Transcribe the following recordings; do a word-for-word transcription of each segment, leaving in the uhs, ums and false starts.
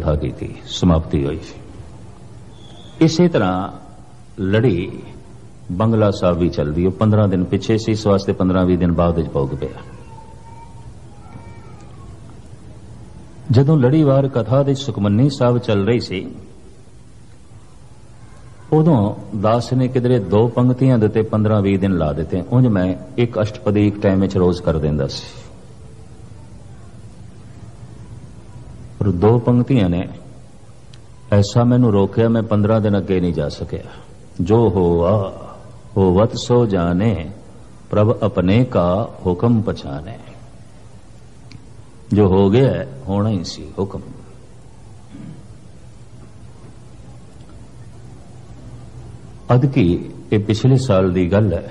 कथा की थी, समाप्ति हुई। इसी तरह लड़ी बंगला साहब भी चल रही है, पंद्रह दिन पिछे से, इस वास्ते पंद्रह भी दिन बाद भोग पाया। जदों लड़ीवार कथा दे सुखमनी साहब चल रही सी, उदों दास ने किधरे दो पंक्तियां देते पंद्रह भी दिन ला देते। उंज मैं एक अष्टपदी एक टाइम च रोज कर देंदा सी, पर दो पंक्तियां ने ऐसा मैनू रोकया मैं पंद्रह दिन अगे नहीं जा सकया। जो होआ होवत सो जाने, प्रभ अपने का हुक्म पछाने। जो हो गया है होना ही सी, हुक्म। अदकी ये पिछले साल की गल है,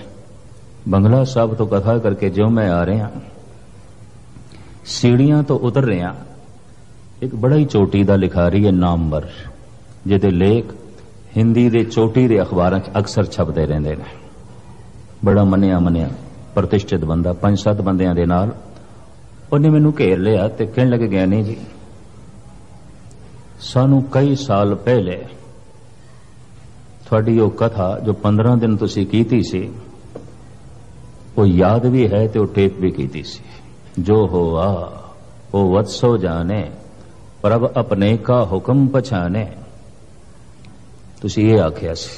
बंगला साहब तो कथा करके जो मैं आ रहा, सीढ़ियां तो उतर रहा, एक बड़ा ही चोटी का लिखा रही है नामवर, जिहदे लेख हिंदी दे चोटी दे अखबारां अक्सर छपते रहंदे ने। बड़ा मनिया मनिया प्रतिष्ठित बंदा, पंज सत्त बंदियां दे नाल उन्हें मैनू घेर लिया तो कह लगे ज्ञानी जी, सानू कई साल पहले थोड़ी वो कथा जो पंद्रह दिन तुसी कीती सी वो याद भी है तो टेप भी कीती सी। जो होआ वो वत्सो जाने, प्रभ अपने का हुक्म पछाने। तुसी ये आख्या सी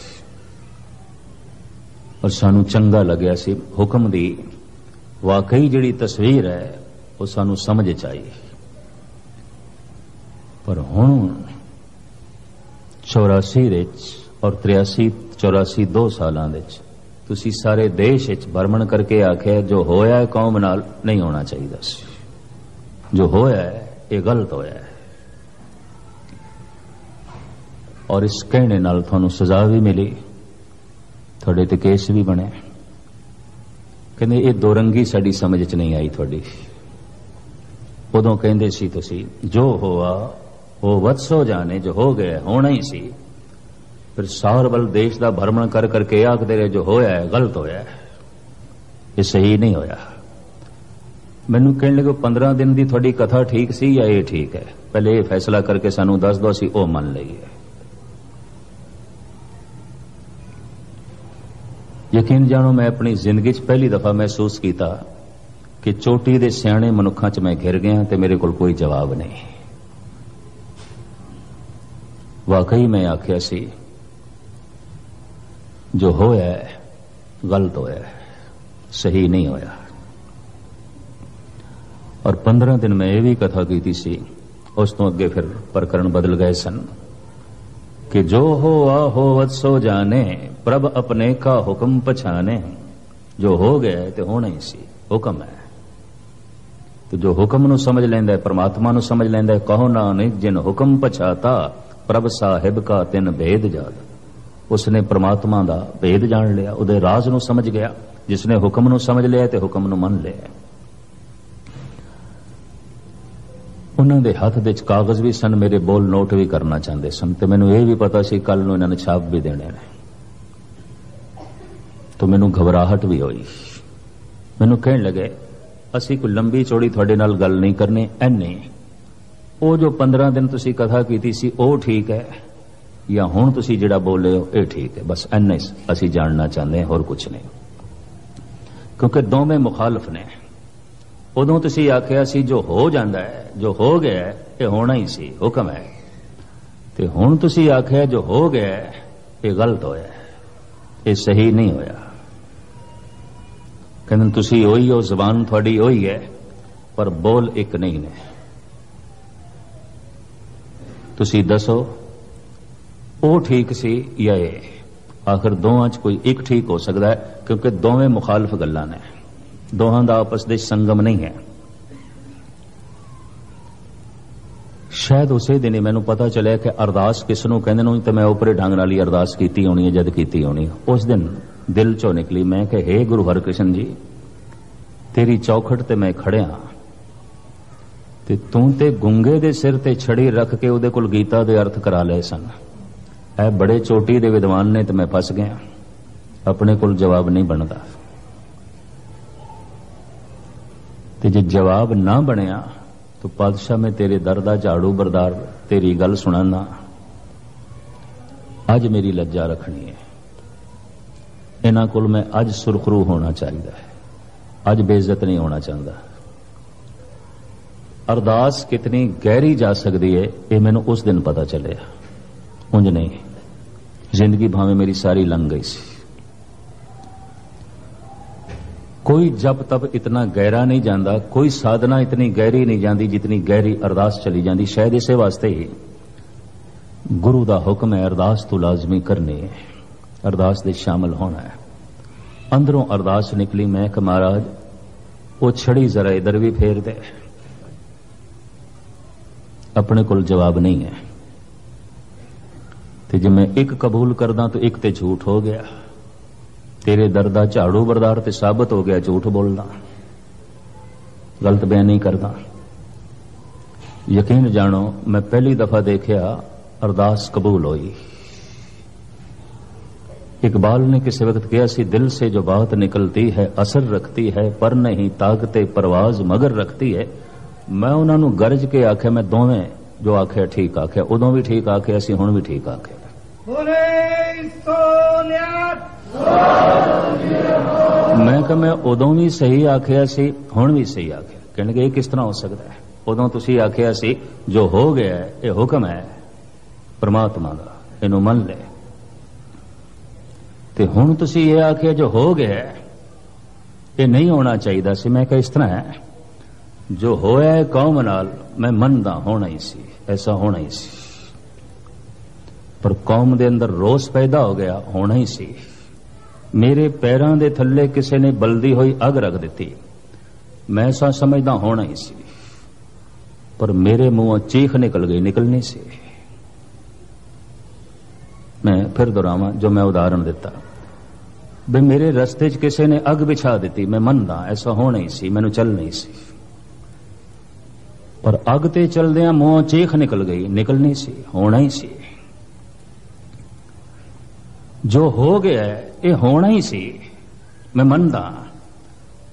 और सानू चंगा लग्या सी। हुक्म दी वाकई जिहड़ी तस्वीर है वो सानू समझ चाहिए, पर हुण चौरासी और त्रियासी चौरासी दो सालां दे च तुसी सारे देश विच भ्रमण करके आख्या जो होया है कौम नाल नहीं होना चाहिए सी। जो होया है ये गलत होया है और इस कहने नाल तुहानू सजा भी मिली, तुहाडे ते केस भी बने। कहंदे ये दोरंगी साडी समझ च नहीं आई तुहाडी। उदों कहंदे सी तुसी जो होआ वो वत्सो जाने, जो हो गया होना ही सी। फिर सार बल देश का भ्रमण कर करके आखते रहे जो होया है गलत होया है, ये सही नहीं होया। मैनू कहने लगे पंद्रह दिन की थोड़ी कथा ठीक सी या ये ठीक है, पहले ये फैसला करके सानू दस दो, असी ओ मन लईए। यकीन जानो मैं अपनी जिंदगी पहली दफा महसूस किया कि चोटी दे सियाणे मनुखा च मैं घिर गया तो मेरे को कोई जवाब नहीं। वाकई मैं आख्या सी जो होया है गलत होया है, सही नहीं होया। और पंद्रह दिन मैं यह भी कथा की सी, उस तो अगे फिर प्रकरण बदल गए सन कि जो होआ होवत सो जाने, प्रभ अपने का हुक्म पछाने। जो हो गया है तो होना ही सी, हुक्म है। तो जो हुक्म नू समझ लेंदा है, परमात्मा नू समझ लेंदा है। कहो नानक जिन हुक्म पछाता, प्रभ साहिब का तिन भेद जाता। उसने परमात्मा दा भेद जान लिया, उदे राज नू समझ गया। जिसने हुक्म नू समझ लिया ते हुक्म नू मन लिया। उन्हां दे हथ दे कागज़ भी सन, मेरे बोल नोट भी करना चाहते सन, ते मैनू यह भी पता सी कल नू इन्हां ने छाप भी देने ने। तो मैनू घबराहट भी होई। मैनू कहण लगे असी कोई लंबी चौड़ी तुहाडे नाल गल नहीं करनी, ऐनी वो जो पंद्रह दिन तुसी कथा कीती सी ओ ठीक है, या हुण तुसी जिहड़ा बोले हो ये ठीक है, बस इन्ना असी जानना चाहते हैं, होर कुछ नहीं। क्योंकि दोवें मुखालफ ने। उदों तुसी आख्या सी जो हो जांदा है, जो हो गया है ये होना ही सी, हुक्म है। ते हुण तुसी आख्या जो हो गया है ये गलत होया है, ये सही नहीं होया। कहंदे तुसी ओही हो, जबान तुहाडी ओही है, पर बोल एक नहीं ने। तुसी दसो ओ ठीक सी या ये। आखिर दोवां च कोई एक ठीक हो सकता है, क्योंकि दोवें मुखालफ गल्लां ने, दोहां दा आपस दे संगम नहीं है। शायद उसे दिन मैनू पता चलिया कि अरदास किसनू कहंदे ने, ते मैं उपरे ढंग नाल ही अरदास कीती होनी है, जद कीती होनी। उस दिन दिल चो निकली मैं कि हे गुरु हरकृष्ण जी, तेरी चौखट ते मैं खड़िया, ते तू ते गुंगे दे सिर ते छड़ी रख के उहदे कोल गीता दे अर्थ करा लए सन। ऐ बड़े चोटी दे विद्वान ने ते मैं फस गया, अपने कोल जवाब नहीं बनता। ते जे जवाब ना बनया तो पादशाह मैं तेरे दर दा झाड़ू बरदार तेरी गल सुनाना, अज मेरी लज्जा रखनी है, इन्हां कोल मैं अज सुरखरू होना चाहिए है, अज बेइज्जत नहीं होना चाहता। अरदास कितनी गहरी जा सकती है ये मैनूं उस दिन पता चलिया, उंज नहीं जिंदगी भावें मेरी सारी लंघ गई सी। कोई जप तप इतना गहरा नहीं जाता, कोई साधना इतनी गहरी नहीं जाती जितनी गहरी अरदास चली जाती। शायद इसे वास्ते ही गुरु का हुक्म है अरदास तो लाजमी करनी है, अरदास दे शामिल होना है। अंदरों अरदास निकली, मैं कि महाराज वो छड़ी जरा इधर भी फेर दे, अपने कोल जवाब नहीं है, तो जे मैं एक कबूल करदा तो एक ते झूठ हो गया, तेरे दर्दा झाड़ू बरदार ते साबित हो गया झूठ बोलना, गलत बयानी करदा। यकीन जानो मैं पहली दफा देखिया अरदास कबूल हुई। इकबाल ने किसी वक्त कहा सी, दिल से जो बात निकलती है असर रखती है, पर नहीं ताकते परवाज मगर रखती है। मैं उन्होंने गरज के आख्या, मैं दोवें जो आख्या ठीक आख्या, उदों भी ठीक आख्या सी, हुण भी ठीक आख्या। मैं कहा मैं उदों भी सही आख्या सी, हुण भी सही आख्या। कहने के किस तरह हो सकता है, उदों तुसी आख्या सी जो हो गया है ये हुक्म है परमात्मा का, इनू मन ले, ते हुण तुसी ये आख्या जो हो गया है ये नहीं होना चाहिए सी। मैं कहा इस तरह है, जो होया है कौम नाल मैं मनदा होना ही सी, ऐसा होना ही सी, पर कौम दे अंदर रोस पैदा हो गया, होना ही सी। मेरे पैरों दे थल्ले किसी ने बलदी हुई अग रख दी, मैं ऐसा समझदा होना ही सी, पर मेरे मुंहों चीख निकल गई, निकलनी सी। मैं फिर दोहरावां जो मैं उदाहरण दिता, बे मेरे रस्ते च किसी ने अग बिछा दी, मैं मनदा ऐसा होना ही सी, मैनूं चल नहीं सी, पर अग ते चलदियां मुंह चीख निकल गई, निकलनी सी, होना ही सी। जो हो गया है ये होना ही सी, मैं मनदा,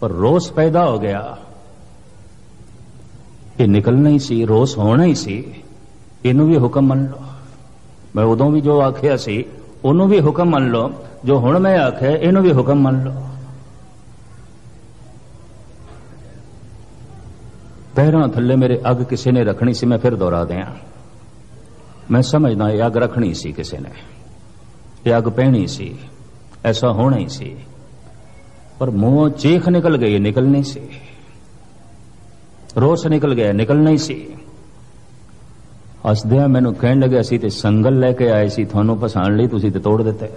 पर रोस पैदा हो गया, ये निकलना ही सी, रोस होना ही सी, इनू भी हुक्म मन लो। मैं उदों भी जो आख्या सी ओनू भी हुक्म मन लो, जो हुण मैं आख्या इनू भी हुक्म मन लो। पैरों थल्ले मेरे अग किसी ने रखनी सी, मैं फिर दोहरा दिया, मैं समझदा ये अग रखनी सी किसी ने, ये अग पहनी सी, ऐसा होना ही सी, पर मुंहों चीख निकल गई, निकलनी सी, रोस निकल गया, निकलना ही सी। हसदिया मैनू कहन लगे सी ते संगल लेके आए सी थानू फसाण लई, तुसीं ते तोड़ दित्ते।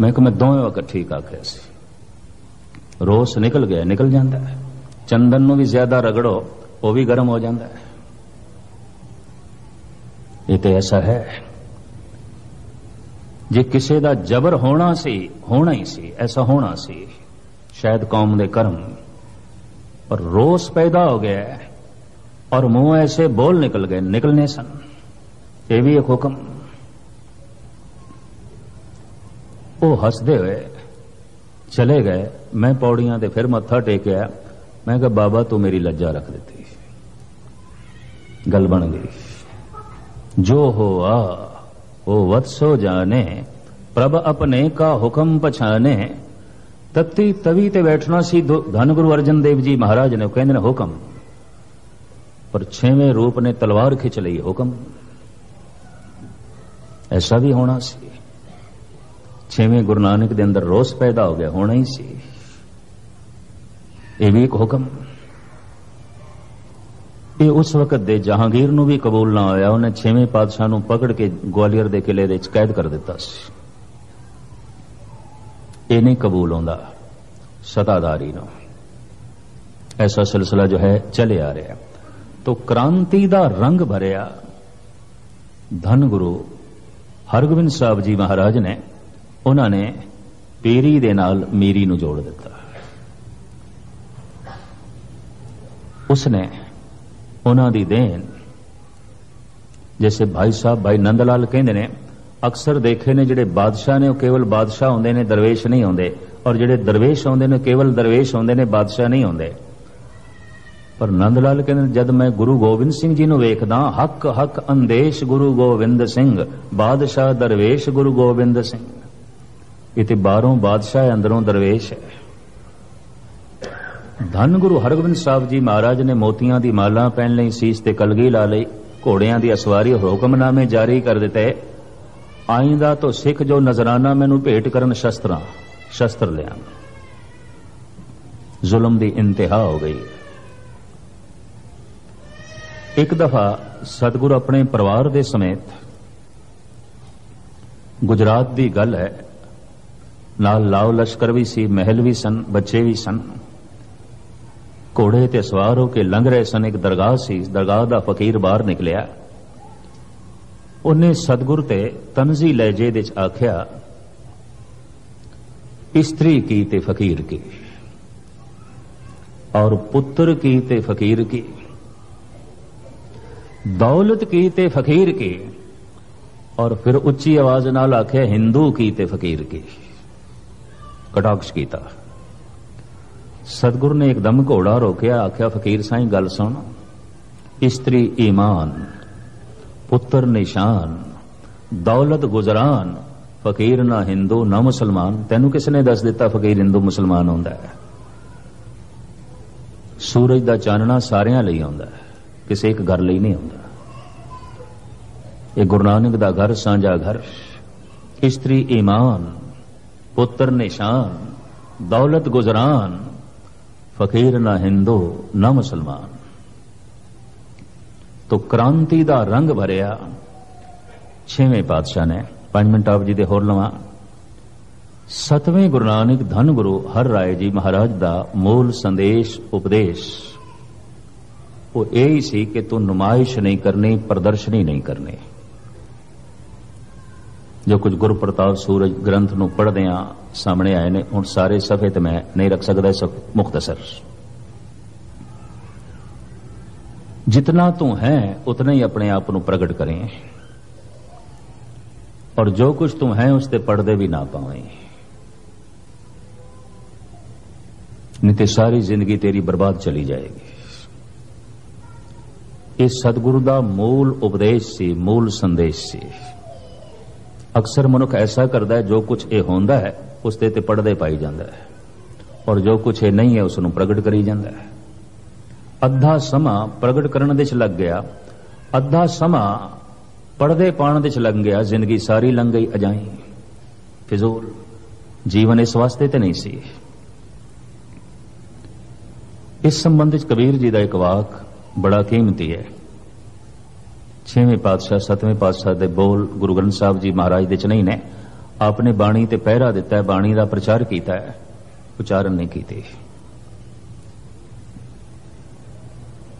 मैं कहा मैं दोवें वक्त ठीक आख्या सी, रोस निकल गया, निकल जाता है। चंदन नू भी ज्यादा रगड़ो वो भी गर्म हो जाता है, ये तो ऐसा है। जे किसी का जबर होना सी होना ही सी, ऐसा होना सी, शायद कौम दे कर्म, पर रोस पैदा हो गया है और मुंह ऐसे बोल निकल गए, निकलने सन, ये भी एक हुक्म। वो हंसते हुए चले गए। मैं पौड़ियां ते फिर मत्था टेकया, मैं कहा बाबा तू मेरी लज्जा रख देती, गल बन गई। जो हो आ वो वत्सो जाने, प्रभ अपने का हुक्म पछाने। तत्ती तवी ते बैठना सी धन गुरु अर्जन देव जी महाराज ने, कहते ने हुक्म, पर छेवें रूप ने तलवार खिंच ली हुक्म, ऐसा भी होना सी। छेवें गुरु नानक दे अंदर रोस पैदा हो गया, होना ही सी, ये भी एक हुक्म। ये उस वक्त दे जहांगीर नू भी कबूल ना होया, उन्हें छेवें पातशाह नू पकड़ के ग्वालियर दे किले दे कैद कर दिता सी। ये नहीं कबूल होंदा सताधारी नू। ऐसा सिलसिला जो है चले आ रहा, तो क्रांति दा रंग भरिया धन गुरु हरगोबिंद साहब जी महाराज ने, उन्होंने पीरी दे नाल मीरी नू जोड़ दिता। उसने उन्हां दी देन, जैसे भाई साहब भाई नंदलाल कहते ने, अक्सर देखे ने जिहड़े बादशाह ने केवल बादशाह आउंदे ने, दरवेश नहीं आउंदे, और जिहड़े दरवेश आउंदे ने केवल दरवेश आउंदे ने, बादशाह नहीं आउंदे। पर नंद लाल कहते जद मैं गुरु गोबिंद सिंह जी नू वेखदा हक हक अंदेश गुरु गोबिंद सिंह बादशाह दरवेश गुरु गोबिंद सिंह। इतने बाहरों बादशाह अंदरों दरवेश है। धन गुरु हरगोबिंद साहब जी महाराज ने मोतियां दी माला पहन ली, सीस ते कलगी ला ली, घोड़ियां दी असवारी हुक्मनामे जारी कर दिते। आइंदा तो सिख जो नजराना मैनू भेंट करन शस्त्रां शस्त्र लिया। जुल्म दी इंतहा हो गई। एक दफा सतगुरु अपने परिवार दे समेत गुजरात दी गल है, नाल लाओ लश्कर भी सी, महल भी सन, बच्चे भी सन। घोड़े ते सवार होके लंघ रहे सन। एक दरगाह सी, दरगाह दा फकीर बाहर निकलिया। उन्हें सतगुरु ते तंजी लहजे दे च आख्या, स्त्री की ते फकीर की और पुत्र की ते फकीर की, दौलत की ते फकीर की, और फिर उच्ची आवाज नाल आख्या हिंदू की ते फकीर की। कटाक्ष कीता। सतगुरु ने एकदम घोड़ा रोकिया, आख्या फकीर साईं गल सुन, स्त्री ईमान, पुत्र निशान, दौलत गुजरान, फकीर ना हिंदू ना मुसलमान। तेनू किसने दस दिता फकीर हिंदू मुसलमान होंदा है? सूरज दा चानना सारियां लई आंदा है, किसी एक घर लई नहीं आंदा। ये गुरु नानक दा घर सांझा घर। स्त्री ईमान, पुत्र निशान, दौलत गुजरान, फकीर ना हिंदू ना मुसलमान। तो क्रांति दा रंग भरिया छेवें पातशाह ने। पांच मिनट आप जी दे होर लवां। सतवें गुरु नानक धन गुरु हर राय जी महाराज दा मूल संदेश उपदेश वो यही सी कि तू नुमाइश नहीं करनी, प्रदर्शनी नहीं करनी। जो कुछ गुरु प्रताप सूरज ग्रंथ नू पढ़दे आ सामने आए ने, हुण सारे सफे ते मैं नहीं रख सकदा, सब मुख्तसर। जितना तू है उतना ही अपने आप नू प्रगट करें, और जो कुछ तू है उसते पर्दे भी ना पावें, नहीं तो सारी जिंदगी तेरी बर्बाद चली जाएगी। इस सतगुरु का मूल उपदेश सी, मूल संदेश सी। अक्सर मनुख ऐसा करता है, जो कुछ ये होंदा है उसते ते पर्दे पाई जाता है, और जो कुछ ये नहीं है उसनू प्रगट करी जाता है। अद्धा समा प्रगट करने दे च लग गया, अद्धा समा पर्दे पाने दे च लग गया, जिंदगी सारी लंघ गई अजाई फिजूल। जीवन इस वास्ते ते नहीं सी। इस संबंध च कबीर जी का एक वाक बड़ा कीमती है। छेवें पातशाह सतवें पातशाह दे बोल गुरु ग्रंथ साहब जी महाराज दे च नहीं ने। आपने बाणी ते पहरा दिता है, बाणी का प्रचार किया है, उचारण नहीं कीती।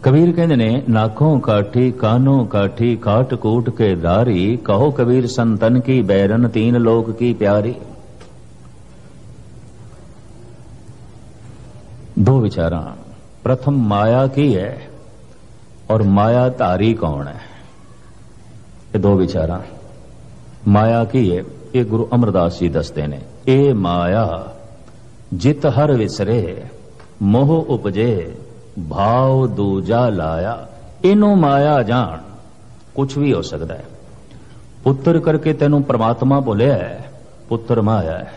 कबीर कहते ने, नाखों काठी कानों काठी काट कूट के दारी, कहो कबीर संतन की बैरन तीन लोक की प्यारी। दो विचारा, प्रथम माया की है और माया तारी कौन है। ये दो विचारा। माया की है, ये गुरु अमरदास जी दसते ने, ए माया जित हर विसरे, मोह उपजे भाव दूजा लाया। इनू माया जान, कुछ भी हो सकता है। पुत्र करके तेनू परमात्मा बोलिया है, पुत्र माया है।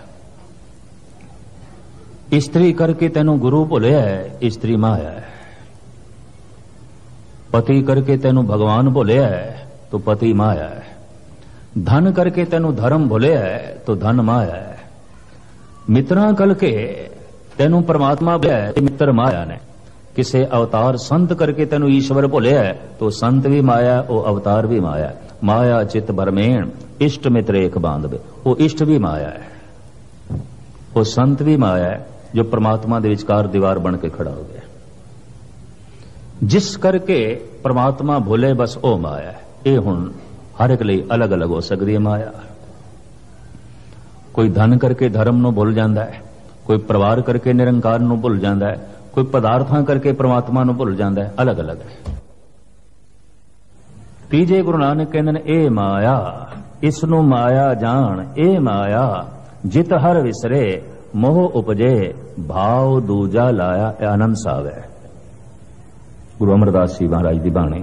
स्त्री करके तेनू गुरु बोलिया है, स्त्री माया है। पति करके तेनू भगवान बोलिया है, तो पति माया है। धन करके तेनू धर्म बोलिया है, तो धन माया है। मित्रा करके तेनू परमात्मा बोलिया है, मित्र माया ने। किसे अवतार संत करके तेनू ईश्वर भोलिया है, तो संत भी माया, वो अवतार भी माया। माया चित भरमेण इष्ट मित्र एक बांधवे, वो इष्ट भी माया है, वो संत भी माया है, जो परमात्मा दे विचकार दीवार बन के खड़ा हो गया। जिस करके परमात्मा भोले बस ओ माया है। ये हुण हर एक लई अलग अलग हो सकती है माया। कोई धन करके धर्म नू भुल जांदा है, कोई परिवार करके निरंकार नू भुल जांदा है, कोई पदार्थां करके परमात्मा नू भुल जांदा है। अलग अलग है। तीजे गुरु नानक कहंदे ने, ए माया इस नू माया जान, ए माया जित हर विसरे, मोह उपजे भाव दूजा लाया। आनंद साहब है। गुरु अमरदास जी महाराज की बाणी।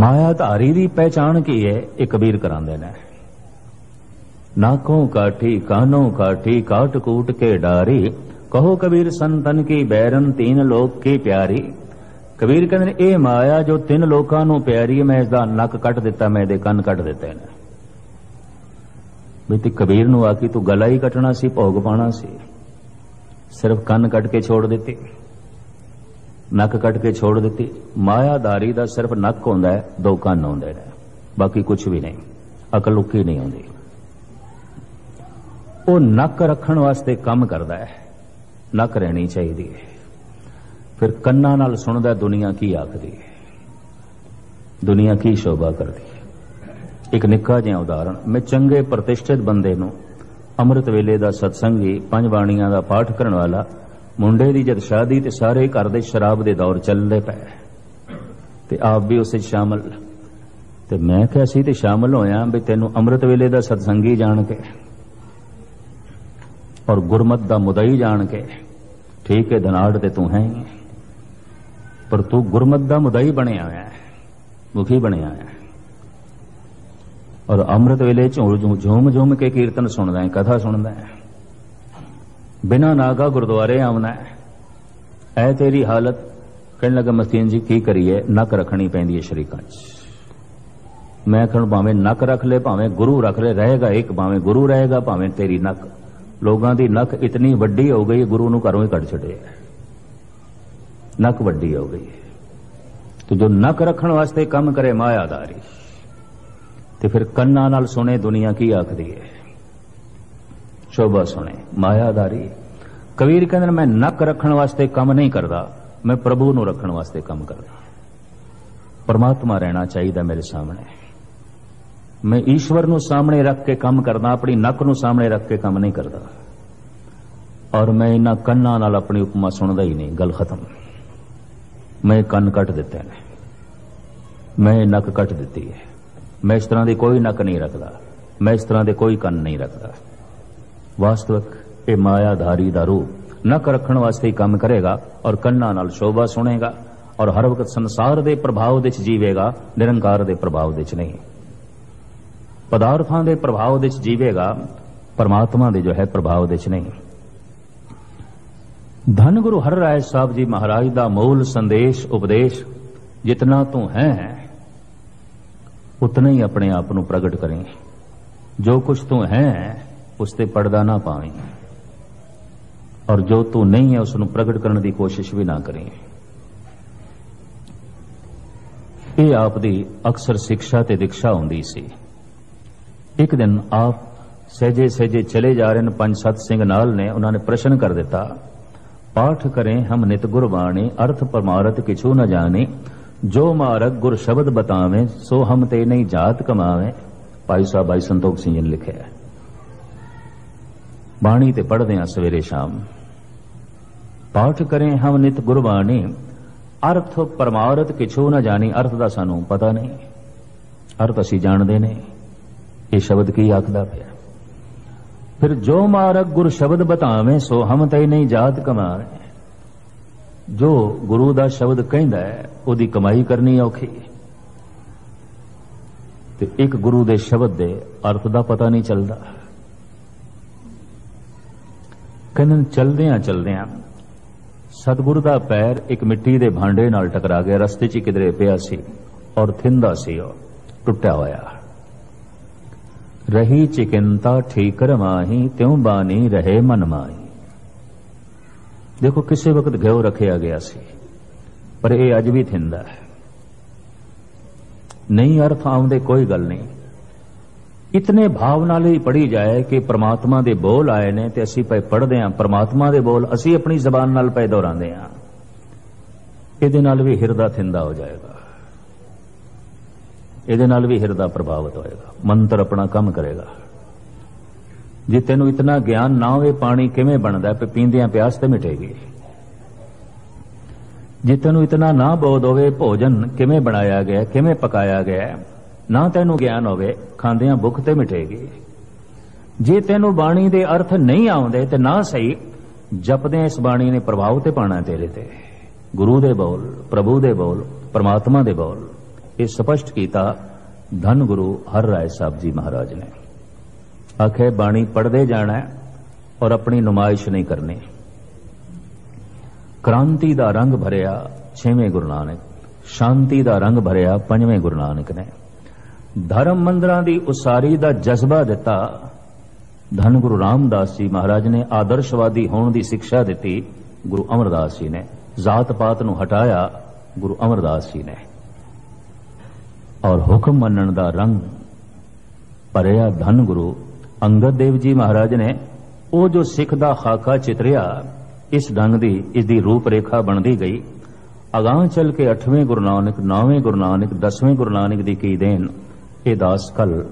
माया धारी की पहचान की है, ये कबीर करांदे ने। नाकों काठी कानों काठी काट कूट के डारी, कहो कबीर संतन की बैरन तीन लोक की प्यारी। कबीर कहते ये माया जो तीन लोकां नू प्यारी है, मैं इसका नक कट दिता, मैं दे कन कट दिते ने। बेटी कबीर नू आकी तू गला ही कटना सी, भोग पाना सी, सिर्फ कन कट के छोड़ दिते, नक कट के छोड़ दिती। मायाधारी का सिर्फ नक होंदा है, दो कन होंदे ने, बाकी कुछ भी नहीं, अकल उकी नहीं होंदी। वो नक रखण वास्ते काम करदा है, नक रहनी चाहिदी है, फिर कन्ना नाल सुनदा दुनिया की आखदी है, दुनिया की शोभा करदी है। एक निक्का जिहा उदाहरण, मैं चंगे प्रतिष्ठित बंदे नू अमृत वेले दा सत्संगी, पंज बाणियां दा पाठ करन वाला मुंडे दी जद शादी ते सारे घर दे शराब दे दौर चलदे पए ते आप भी उस शामिल, ते मैं कहा सी ते शामिल होया भी तैनू अमृत वेले दा सत्संगी जान के और गुरमत दा मुदई जान के, ठीक है धनाड़ ते तू है, पर तू गुरमत दा मुदई बनया होया है, मुखी बनया होया है, और अमृत वेले झूम झूम के कीर्तन सुनदा है, कथा सुनदा है, बिना नागा गुरुद्वारे आना है। ऐ तेरी हालत कहने लगा मस्तीन जी की करिए, नक रखनी पैंदी है शरीकां च। मैं कहूं भावें नक रख ले, भावें गुरु रख ले, रहेगा एक, भावें गुरु रहेगा भावें तेरी नक। लोगों की नक इतनी वड्डी हो गई, गुरु नू घरों ही कट छड़े, नक वड्डी हो गई। तो जो नक रखण वास्ते काम करे मायाधारी, तो फिर कन्ना नाल सुने दुनिया की आखदी है, शोभा सुने, मायाधारी। कबीर कहते मैं नक रखण वास्ते काम नहीं करता, मैं प्रभु नू रखण वास्ते काम करता। परमात्मा रहना चाहिए मेरे सामने, मैं ईश्वर नू सामने रख के काम करना, अपनी नक नू सामने रख के काम नहीं करता। और मैं इन्हां कन्नां नाल अपनी उपमा सुनदा ही नहीं, गल खत्म। मैं कन कट दिते ने, मैं नक कट दिती है, मैं इस तरह की कोई नक नहीं रखता, मैं इस तरह के कोई कन नहीं रखता। वास्तविक ये मायाधारी दा रूप नक रखण वास्ते ही काम करेगा और कन्नां नाल शोभा सुनेगा और हर वक्त संसार के प्रभाव दे जीवेगा, निरंकार के प्रभाव दे नहीं, पदार्थां दे प्रभाव दे जीवेगा, परमात्मा दे जो है प्रभाव दे नहीं। धन गुरु हर राय साहब जी महाराज दा मूल संदेश उपदेश, जितना तू है उतना ही अपने आप नू प्रगट करें, जो कुछ तू है उसते पर्दा ना पावें और जो तू नहीं है उसनू प्रगट करने की कोशिश भी ना करें। ये आप दी अक्सर शिक्षा ते दीक्षा हुंदी सी। एक दिन आप सहजे सहजे चले जा रहे हैं, पंज सत सिंह नाल ने, उन्होंने प्रश्न कर दिता, पाठ करें हम नित गुरबाणी, अर्थ परमारथ किछु न जाने, जो मारग गुर शब्द बतावें, सो हम ते नहीं जात कमावें। भाई साहब भाई संतोख सिंह जी ने लिखे है, बाणी ते पढ़दे हां सवेरे शाम। पाठ करें हम नित गुरबाणी, अर्थ परमारथ किछु न जानी, अर्थ दा सानू पता नहीं, अर्थ असीं जाणदे नहीं, ये शब्द की आखदा पे। फिर जो मारग गुर शब्द बतावें, सो हम ते नहीं जात कमावें। जो गुरु दा शब्द कहंदा है ओदी कमाई करनी औखी, ते एक गुरु दे शब्द दे अर्थ दा पता नहीं चलदा। कहन चलदियां चलदियां सतगुरु दा पैर एक मिट्टी दे भांडे नाल टकरा गया, रस्ते च किधरे पिया सी और थिंदा सी और टुट्टा होया। रही चिकिंता ठीकर माही, त्यों बानी रहे मन माही। देखो किसी वक्त घ्यो रखिया गया सी, पर यह अज भी थिंदा है, नहीं अर्थ आउंदे, कोई गल नहीं। इतने भाव नाल ही पढ़ी जाए कि परमात्मा दे बोल आए ने ते असीं पे पढ़दे हां, परमात्मा दे बोल असीं अपनी जबान नाल पे दोहरांदे हां, इहदे नाल भी हिरदा थिंदा हो जाएगा, ਇਹਦੇ ਨਾਲ भी ਹਿਰਦਾ प्रभावित ਹੋਏਗਾ, ਮੰਤਰ अपना ਕੰਮ ਕਰੇਗਾ। ਜੇ ਤੈਨੂੰ इतना ज्ञान ना ਹੋਵੇ ਪਾਣੀ ਕਿਵੇਂ ਬਣਦਾ ਤੇ ਪੀਂਦਿਆਂ ਪਿਆਸ ਤੇ ਮਿਟੇਗੀ। ਜੇ ਤੈਨੂੰ इतना ना ਬੋਧ ਹੋਵੇ ਭੋਜਨ ਕਿਵੇਂ ਬਣਾਇਆ ਗਿਆ, ਕਿਵੇਂ ਪਕਾਇਆ ਗਿਆ, ਨਾ ਤੈਨੂੰ ਗਿਆਨ ਹੋਵੇ ਖਾਂਦਿਆਂ ਭੁੱਖ ਤੇ ਮਿਟੇਗੀ। ਜੇ ਤੈਨੂੰ ਬਾਣੀ ਦੇ ਅਰਥ ਨਹੀਂ ਆਉਂਦੇ ਤੇ ਨਾ ਸਹੀ, जप दे इस बाणी ने प्रभाव ते पाना तेरे ते। गुरु दे बोल, प्रभु दे बोल, परमात्मा दे बोल। ये स्पष्ट किया धन गुरु हर राय साहब जी महाराज ने। आखे बाणी पढ़ते जाना है और अपनी नुमाइश नहीं करनी। क्रांति का रंग भरिया छेवें गुरु नानक, शांति का रंग भरिया पंजवें गुरु नानक ने। धर्म मंदिरां दी उसारी का जज्बा दिता धन गुरु रामदास जी महाराज ने। आदर्शवादी होने की शिक्षा दी गुरु अमरदास जी ने। जात पात नूं हटाया गुरु अमरदास जी ने। और हुक्म मनण दा रंग भरिया धन गुरु अंगद देव जी महाराज ने। वो जो सिख दा खाका चितरिया इस ढंग दी इसकी रूपरेखा बनती गई। अगां चल के अठवें गुरु नानक, नौवें गुरु नानक, दसवें गुरु नानक दी की देन। ये दास कल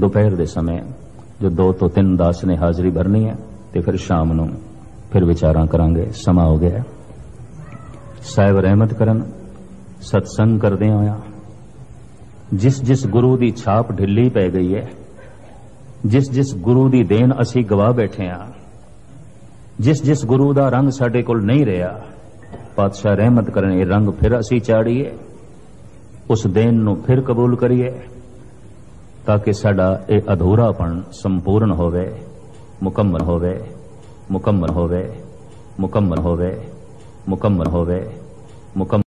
दोपहर के समय जो दो तो तीन दास ने हाजिरी भरनी है तो फिर शाम नूं फिर विचारां करांगे। समा हो गया। साहिब रहमत करन सत्संग करदे होया जिस जिस गुरु दी छाप ढिली पै गई है, जिस जिस गुरु दी देन असी गवा बैठे हाँ, जिस जिस गुरु दा रंग साडे कोल नहीं रहा, पातशाह रहमत करन ये रंग फिर असी चाड़ीए, उस देन नूं फिर कबूल करिए ताकि साडा ये अधूरापन संपूर्ण होवे, मुकम्मल होवे, मुकम्मल होवे, मुकम्मल होवे, मुकम्मल होवे, मुकम्मल